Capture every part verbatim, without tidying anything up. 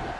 Yeah.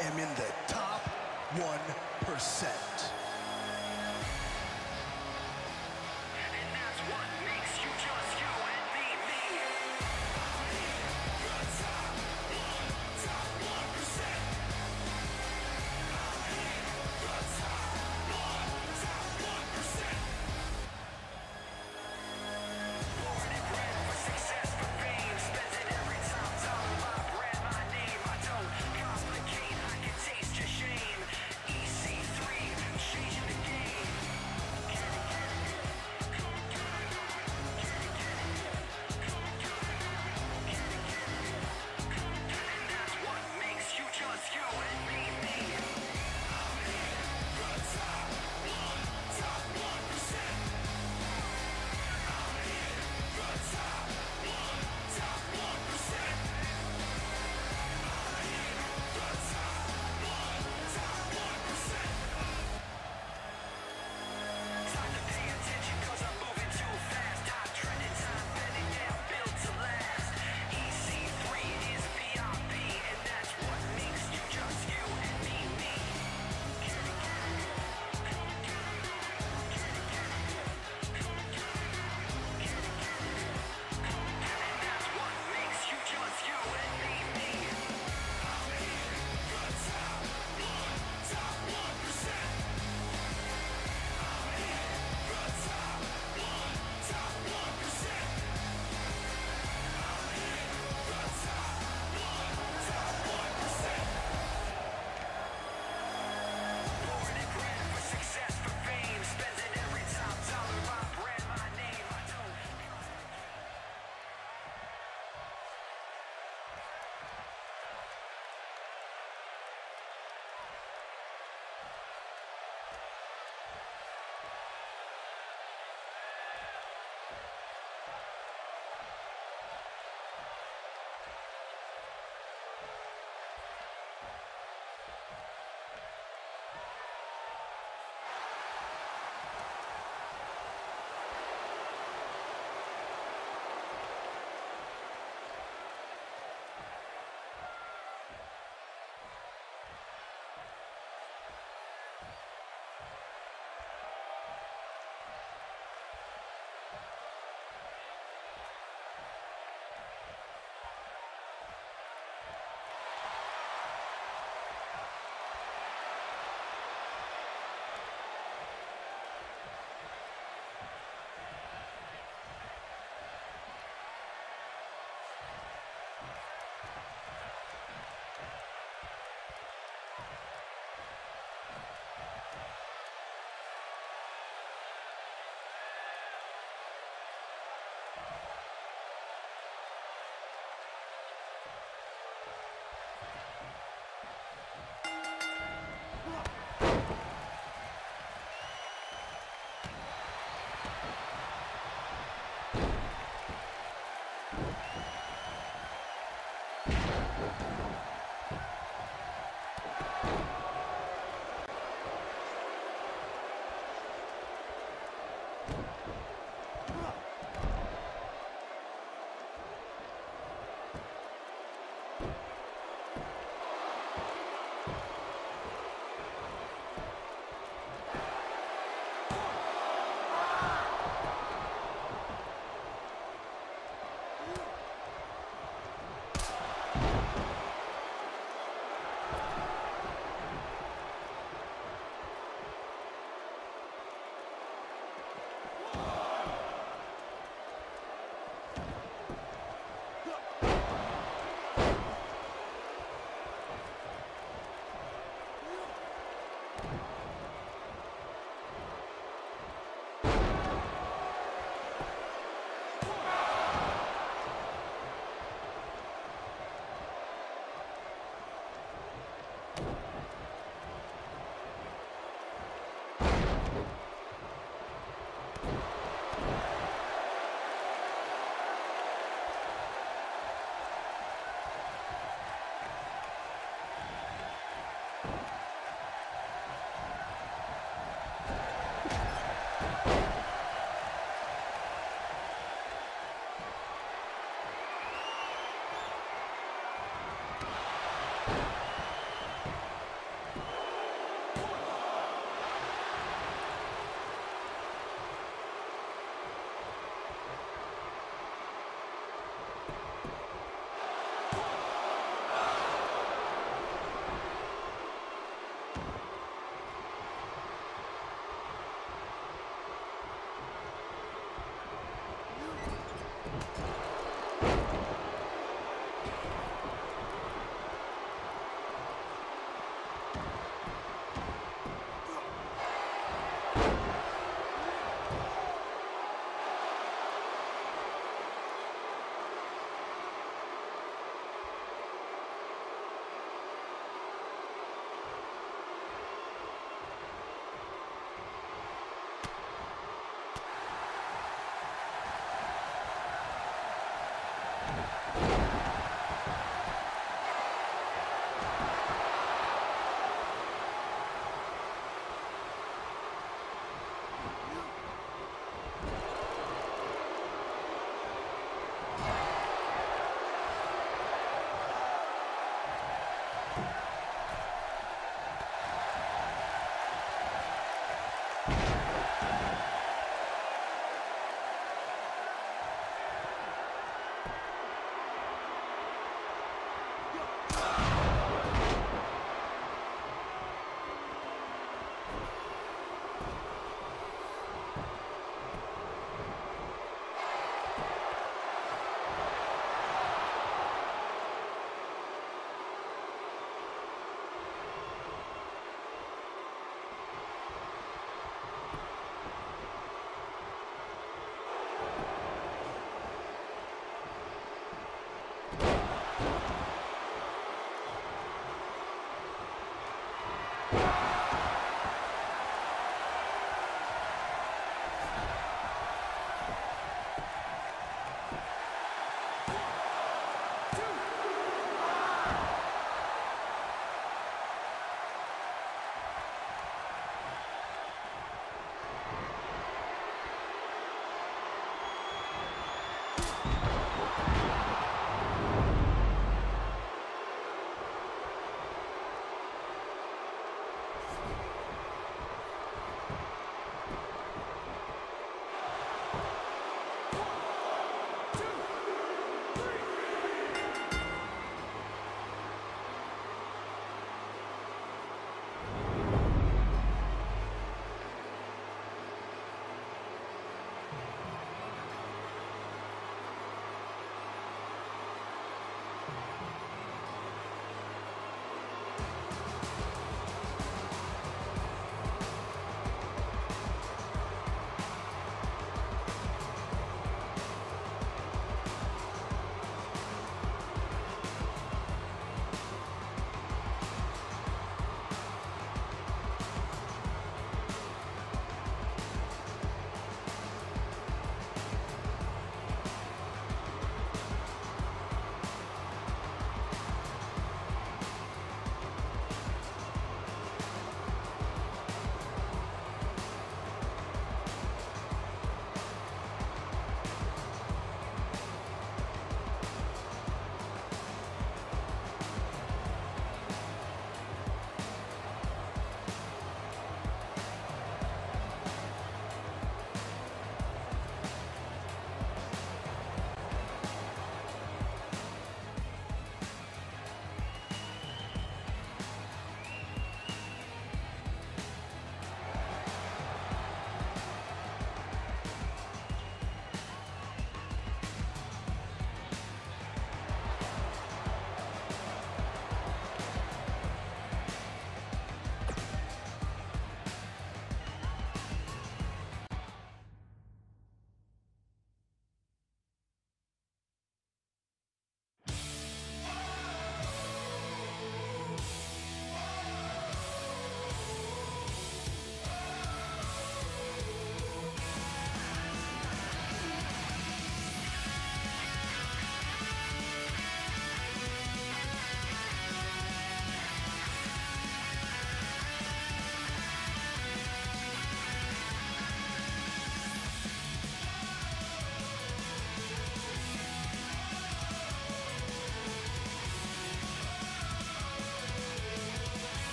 am in the top one percent. She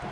Two.